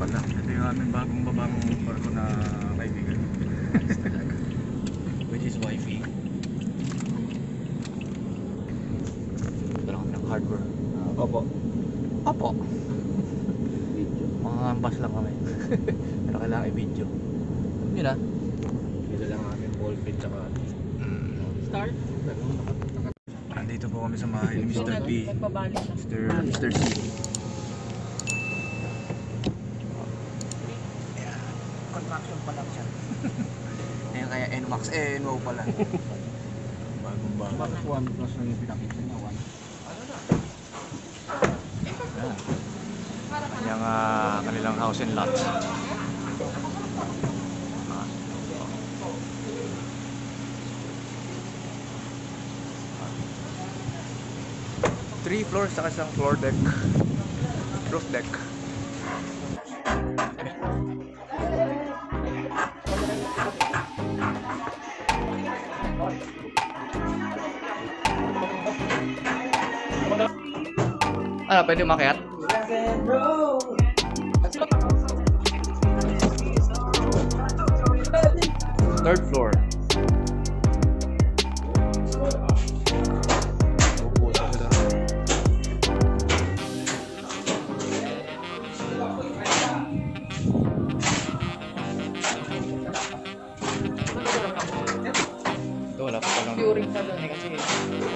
baga. Ito yung aming bagong barko na kaibigan. Which is wifey. Parang ng hardware. Opo. Opo. Mga ambas lang kami. Pero kailangan i-video. Yun ah. Ito lang aming ball pit tsaka start. Andito po kami sa bahay ni Mr. B, Mr. C. Contraction pa lang siya. Ayan kaya NMAX, NMO pala. Bagong bago. Bakit 1 plus lang yung pinakita niya? 1? Ano na? Yung kanilang house and lots. Three floors saka isang floor deck, roof deck. Ano, pwede umakyat? Third floor.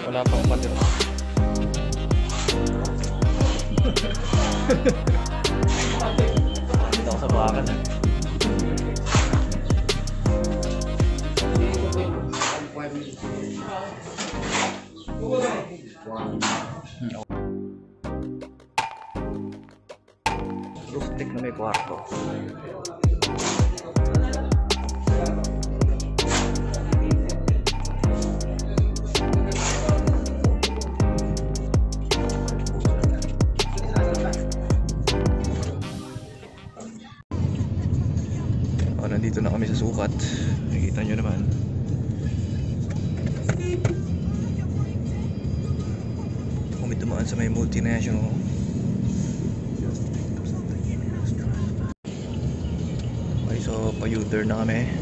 Wala pa akong patira. Dito ako sa bakan. Roof deck na may kwarto. Dito na kami sa Sucat. Nakikita nyo naman. Kung may dumaan sa may multinational. Okay, so payuder na kami.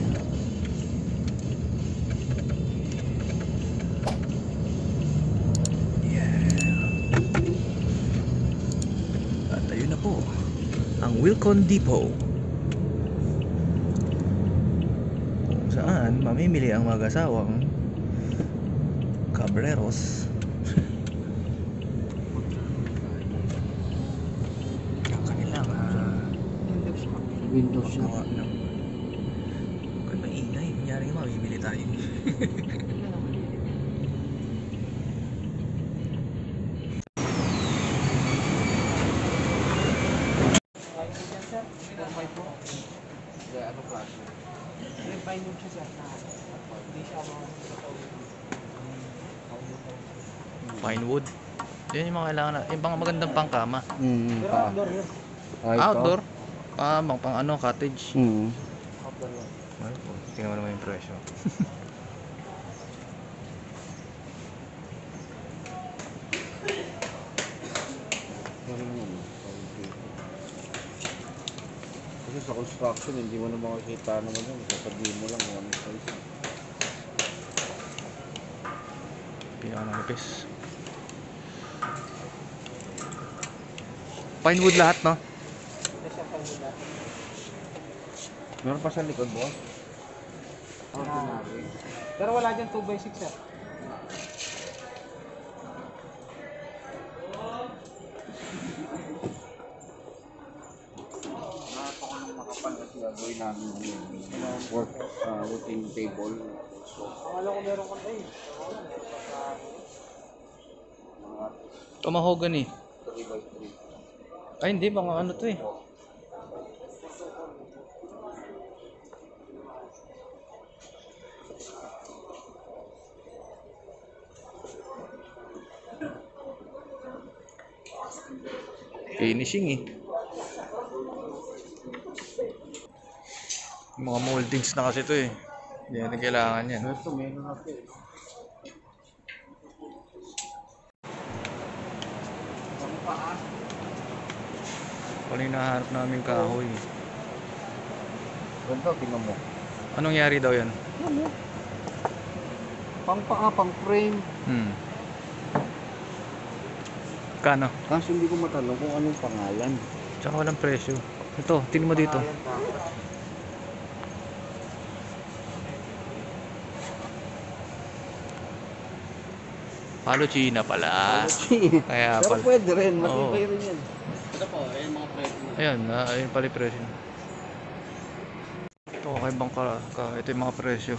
Yeah. At ayun na po ang Wilcon Depot. Saan mamimili ang mag-asawang Cabreros. Ang kanilang windows magawa ng kung maingay, nangyari nga mamimili tayo. Pinewood. Yun yung mga kailangan na. Yung mga magandang pangkama. Pero outdoor yun. Outdoor? Pang ano, cottage. Outdoor yun. Tingnan mo naman yung presyo. Kasi sa construction, hindi mo na makakita naman yun. Sasabihin mo lang kung anong size. Pinakanalipis. Pinewood lahat, no? Hindi siya pinewood lahat. Meron pa sa likod, boss? Pero wala dyan 2x6, sir. Gawin namin yung working table. Alam ko meron ko tayo. Tumahogan eh. 3x3. Ay hindi, mga ano to eh. Finishing eh. Mga moldings na kasi ito eh. Hindi na kailangan yan. pala hinaharap namin kahoy. Ganito, tingnan mo. Anong yari daw yan? Yan, yan. Pang-paa, pang-frame. Hmm. Kano? Kaso hindi ko matanong kung anong pangalan. Tsaka walang presyo. Ito, tingnan mo dito. Palo China pala. Kaya pero pala. Pwede rin, matibay rin yan. Ito po, ayun mga presyo. Ayun, ayun pala yung presyo. Ito, okay bang ka? Ito yung mga presyo.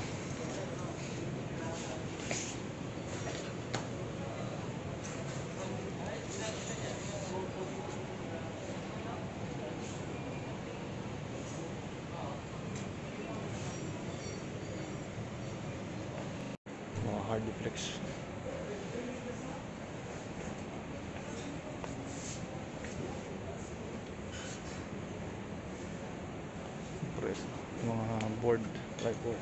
Mga Hardiflex. Mga board tripod.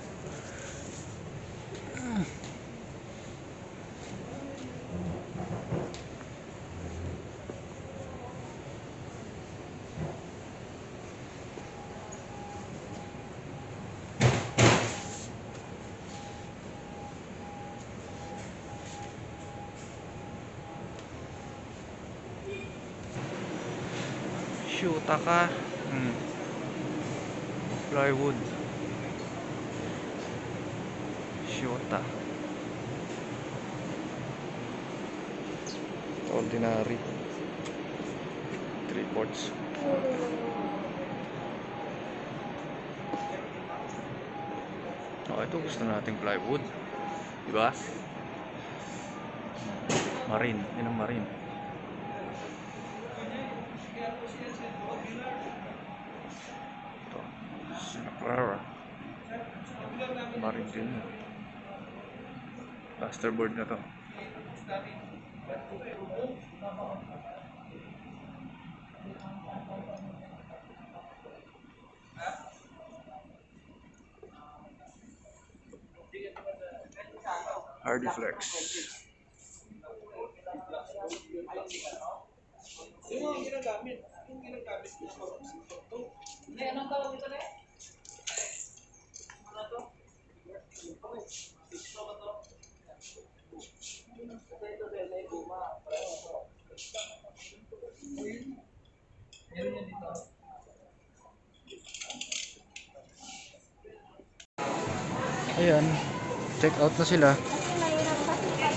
Shoota ka. Plywood Shota ordinary 3 quarts. Oh, ito gusto nating plywood, diba? Marine, yun ang marine. Marin din. Plasterboard na to. Hardiflex. Ayan, check out na sila.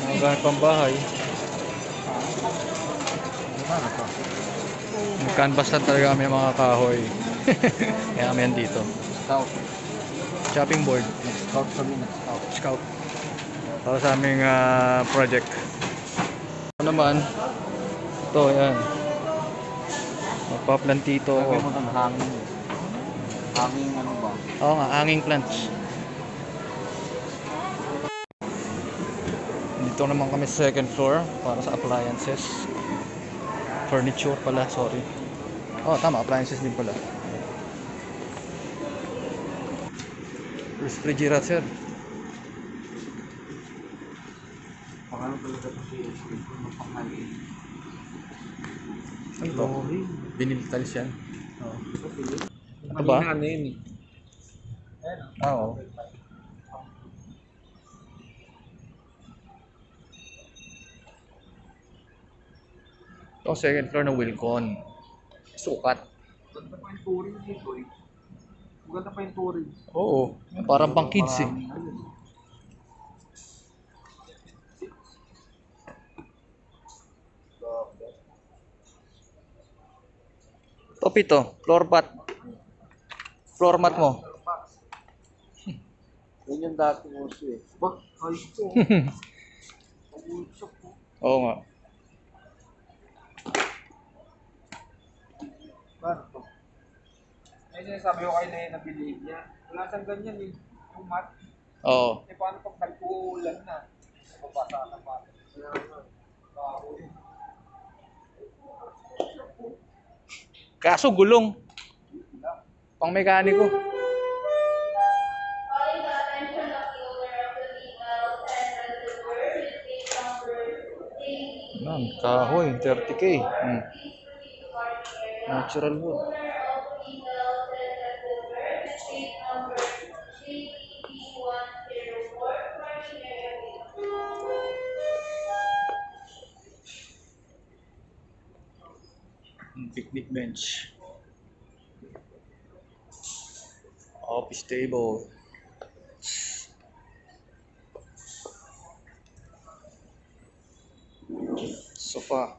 Ang gamit pang bahay. Canvas na talaga kami mga kahoy. Kaya kami yan dito. Chopping board. Scout kami. Scout. Para sa aming project. Ito naman. Ito, ayan. Magpa-plantito. Sabi mo ng hanging. Hanging ano ba? Oo nga, hanging plants. Dito naman kami sa 2nd floor para sa appliances. Furniture pala, sorry. Oh, tama, appliances din pala. Refrigerator. Pakano talaga kasi yung pangalit? Ano ito? Binilitalis yan. Oo. Ito ba? Ano yun eh? Oo. Ito, 2nd floor na Wilcon. Sukat. Maganda pa yung touring dito eh. Maganda pa yung touring. Oo, parang pang kids eh. Ito, 7. Floor mat. Floor mat mo. Yan yung dati mo siya eh. Ba? Ay ito. Oo nga. Barto. Ay, sinasabi ko kayo na yun na believe niya. Wala siyang ganyan eh. Yung mat. Oo. Eh, paano pag nagkuulan na? Mabasa na pa. Kaso gulong. Pang mekaniko. Kahoy, 30K. natural wood. Picnic bench, office table, sofa, I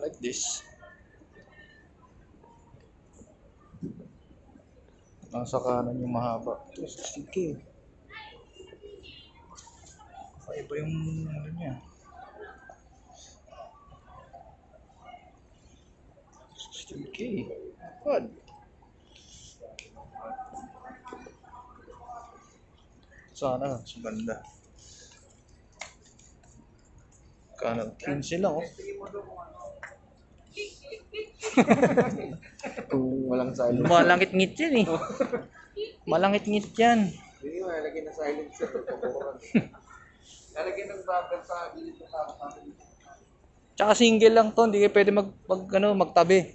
like this. Nasa kanan yung mahaba. Ito, 60K. Iba yung ano niya. 60K. Good. Sana, maganda. Kanang 15 lang, oh. Kung walang silence. Malangit-ngit yan, eh. Malangit-ngit yan. Hindi, malagay na silence. Lalagyan ng rubber sa gilid ng tao. Tsaka single lang to, hindi kayo pwede magtabi.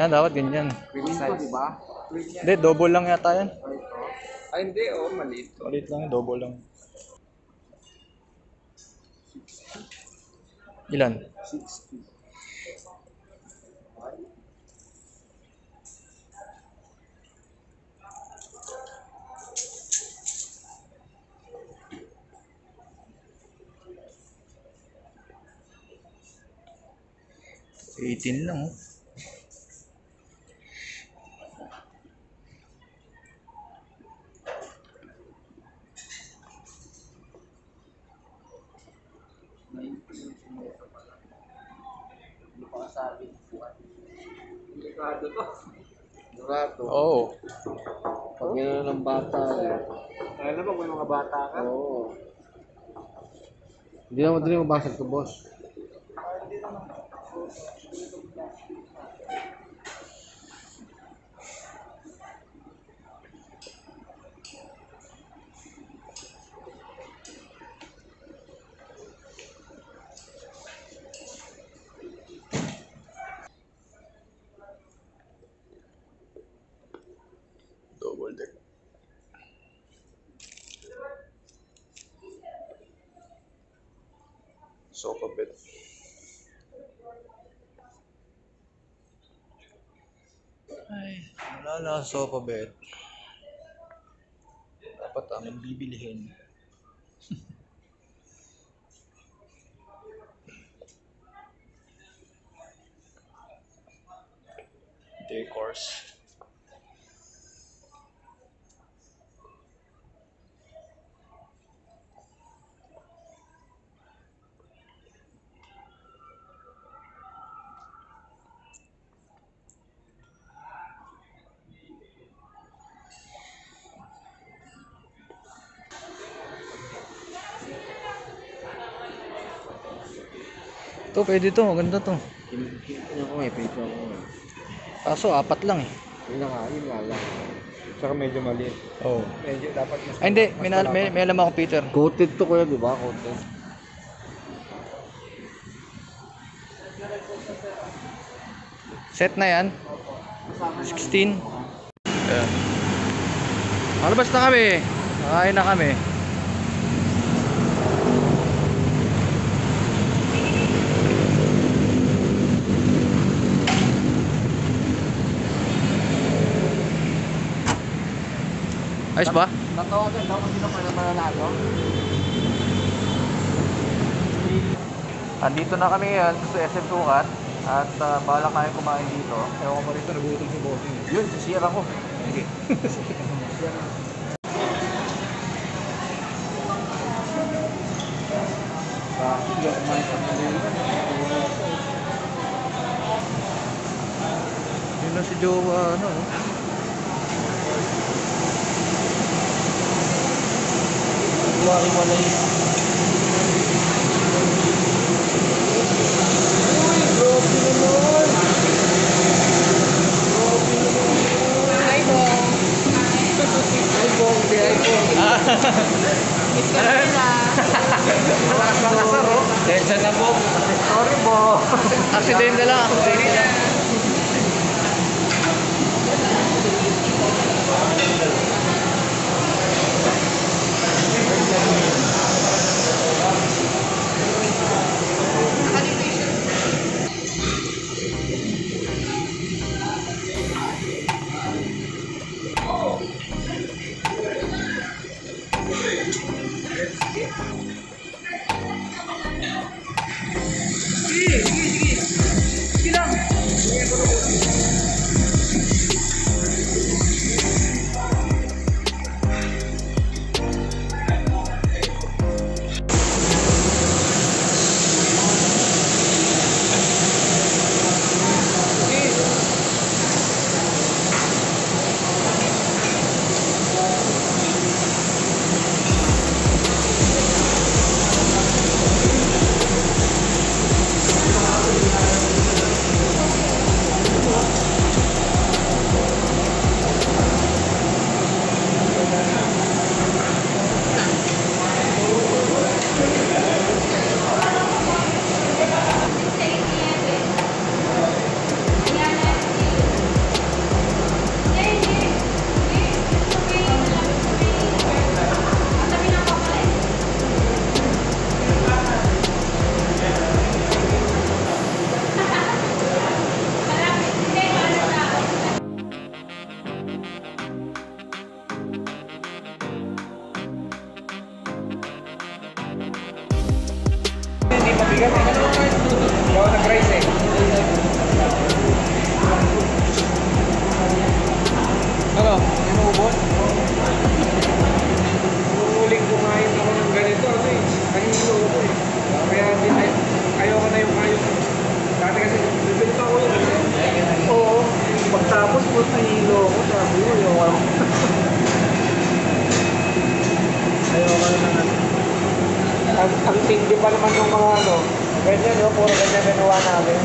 Yan, dapat ganyan. Queen size, diba? Hindi, double lang yata yan. Ay, hindi, oh, maliit. Maliit lang, double lang. Ilan? 60. Itin lang, oh. Dorado. Oh. Pag gano'n ng bata. Kaya na pag may mga bata ka? Oo. Hindi naman din mabasag to, boss. Hindi naman. Double deck. Sofa bed. Ay, wala lang sofa bed. Dapat aming bibilihin. Day course. Ito, pwede ito. Maganda ito. Kinikin ako eh. Pwede ako eh. Kaso, apat lang eh. Yun lang ha. Yun lang. Saka medyo maliit. Oo. Medyo dapat mas... Ay, hindi. May alam ako, Peter. Coated to kuya, di ba? Coated. Set na yan. 16. Ayan. Malabas na kami. Nakain na kami. Ayos ba? Natawagan daw kasi naman mananalo. Andito na kami yan sa SM Sucat at bahala kayo kumain dito. Ewan ko rito, nagutom si Bossing. Yun, sisira ako. Okay. Yun na si Jowa, ano? Wari-wari. Uy, broken naman. Densa na po. Sorry po. Accident na lang. Accident na. Ang pindi pa naman yung mga ano. Ganyan no, puro ganyan ganawa namin.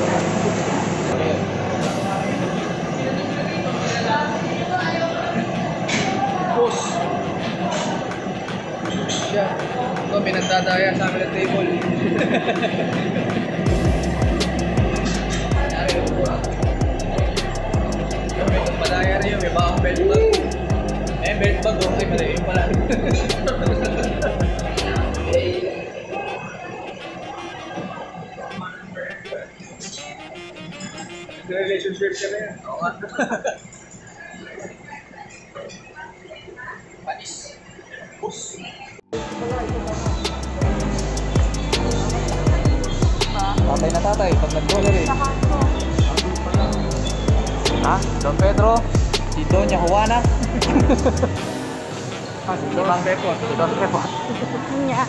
Boss. Siya. Ito, pinagdadaya sa amin ng table. Nangyari yung pura. May pagpadaya na yun, may baka belt bag. Eh, belt bag, okay pala yun pala. Relationship ka na yan. Oo nga. Panis. Bus. Tatay na tatay. Pag nag-dollar eh. Ha? Don Pedro? Si Doña Juana? Si Don Pepot. Si Don Pepot. Niya.